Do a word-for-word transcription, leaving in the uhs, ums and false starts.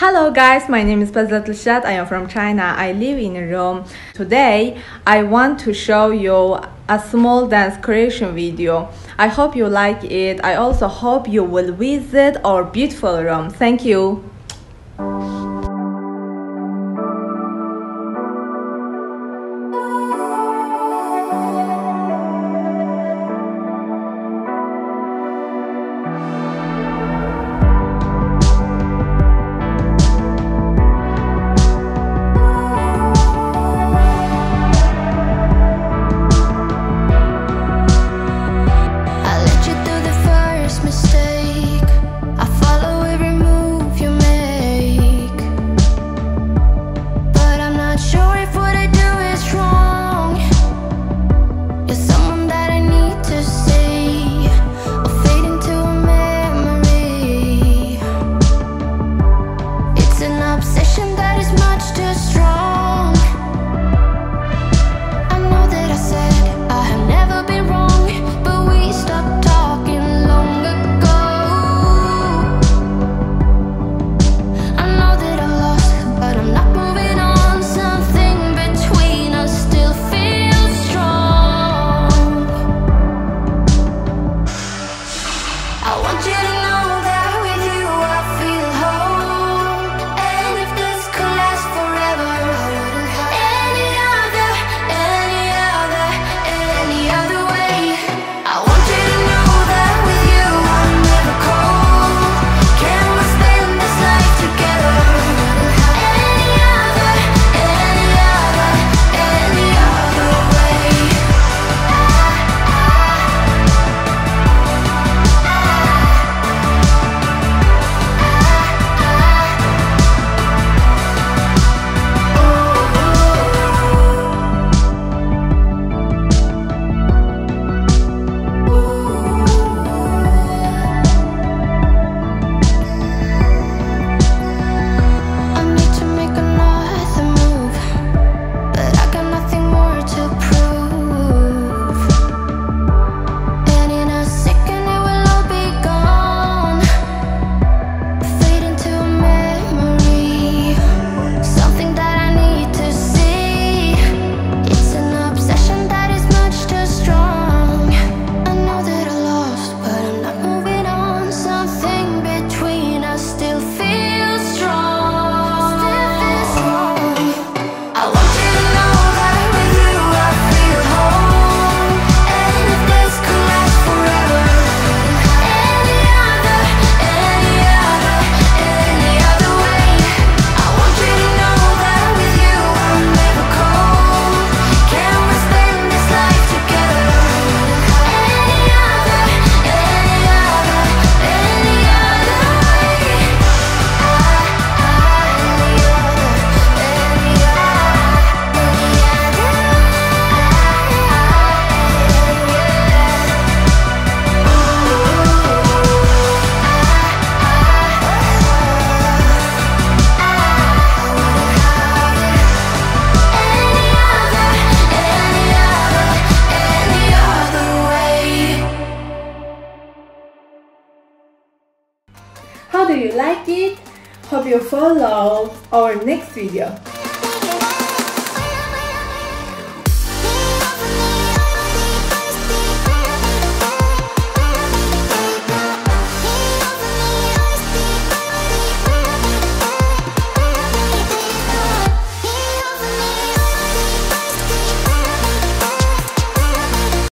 Hello guys, my name is Dilshat Pazilati. I am from China. I live in Rome. Today, I want to show you a small dance creation video. I hope you like it. I also hope you will visit our beautiful Rome. Thank you. How do you like it? Hope you follow our next video.